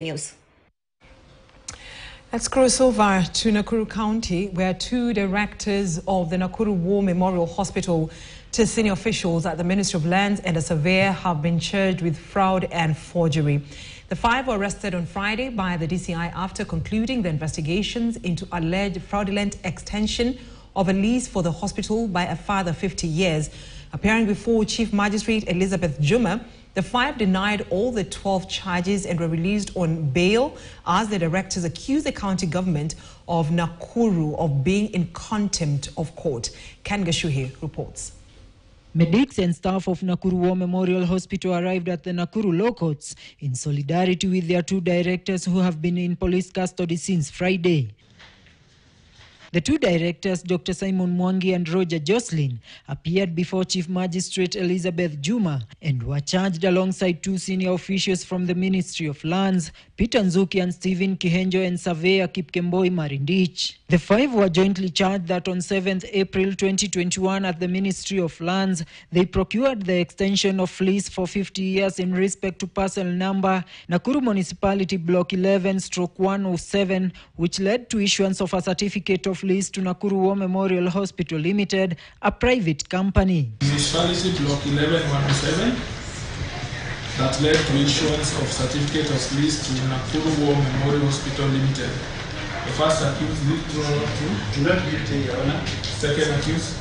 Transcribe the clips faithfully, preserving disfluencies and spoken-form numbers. News. Let's cross over to Nakuru County, where two directors of the Nakuru War Memorial Hospital, two senior officials at the Ministry of Lands and a surveyor have been charged with fraud and forgery. The five were arrested on Friday by the D C I after concluding the investigations into alleged fraudulent extension of a lease for the hospital by a further fifty years. Appearing before Chief Magistrate Elizabeth Juma, the five denied all the twelve charges and were released on bail as the directors accused the county government of Nakuru of being in contempt of court. Ken Gesuhi reports. Medics and staff of Nakuru War Memorial Hospital arrived at the Nakuru Law Courts in solidarity with their two directors who have been in police custody since Friday. The two directors, Doctor Simon Mwangi and Roger Jocelyn, appeared before Chief Magistrate Elizabeth Juma and were charged alongside two senior officials from the Ministry of Lands, Peter Nzuki and Stephen Kihenjo, and surveyor Kipkemboi Marindich. The five were jointly charged that on seventh April twenty twenty-one at the Ministry of Lands, they procured the extension of lease for fifty years in respect to parcel number Nakuru Municipality Block eleven stroke one oh seven, which led to issuance of a certificate of lease to Nakuru War Memorial Hospital Limited, a private company. Municipality Block eleven one oh seven, that led to issuance of certificate of lease to Nakuru War Memorial Hospital Limited. The first accused, to not guilty, Your Honor. Second accused,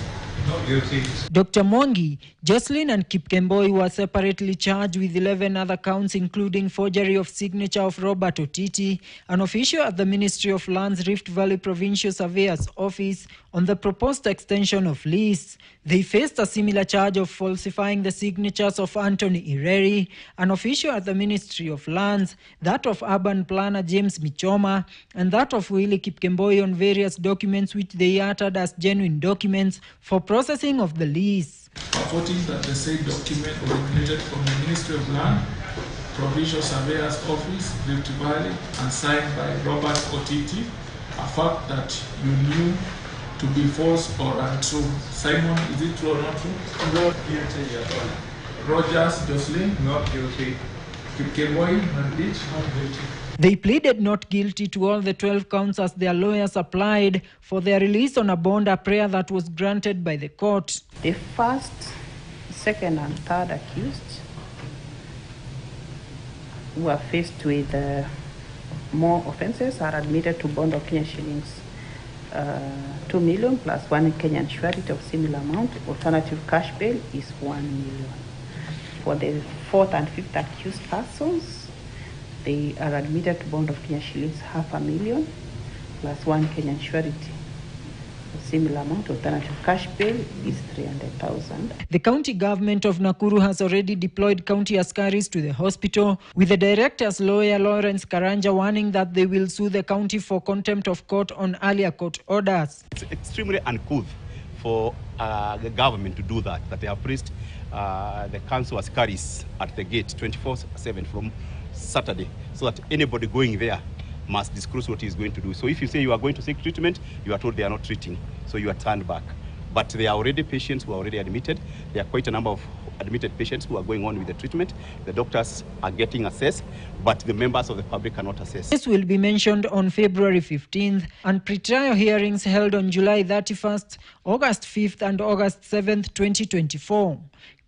not guilty. Doctor Mwangi, Jocelyn and Kipkemboi were separately charged with eleven other counts, including forgery of signature of Robert Otiti, an official at the Ministry of Lands Rift Valley Provincial Surveyor's Office, on the proposed extension of lease. They faced a similar charge of falsifying the signatures of Anthony Ireri, an official at the Ministry of Lands, that of urban planner James Michoma, and that of Willie Kipkemboi on various documents which they uttered as genuine documents for processing of the lease. Reporting that the said document originated from the Ministry of Land, Provincial Surveyor's Office, Rift Valley, and signed by Robert Otiti, a fact that you knew to be false or untrue. Simon, is it true or not true? Not guilty, Your Honor. Rogers, Jocelyn? Not guilty. Kipkemboi, Marindich? Not guilty. They pleaded not guilty to all the twelve counts as their lawyers applied for their release on a bond, a prayer that was granted by the court. The first, second and third accused were faced with uh, more offences are admitted to bond of ten shillings. Uh, two million plus one Kenyan surety of similar amount. Alternative cash bail is one million. For the fourth and fifth accused persons, they are admitted to bond of Kenyan shillings half a million plus one Kenyan surety of similar amount. Alternative cash bail is three hundred thousand. The county government of Nakuru has already deployed county askaris to the hospital, with the director's lawyer Lawrence Karanja warning that they will sue the county for contempt of court on earlier court orders. It's extremely uncouth for uh, the government to do that, that they have placed uh, the council askaris at the gate twenty-four seven from Saturday, so that anybody going there must disclose what he is going to do. So if you say you are going to seek treatment, you are told they are not treating, so you are turned back. But there are already patients who are already admitted. There are quite a number of admitted patients who are going on with the treatment. The doctors are getting assessed, but the members of the public cannot assess. This will be mentioned on February fifteenth, and pre-trial hearings held on July thirty-first, August fifth and August seventh, twenty twenty-four.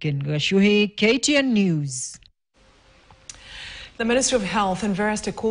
Ken Gesuhi, K T N News. The Ministry of Health and various stakeholders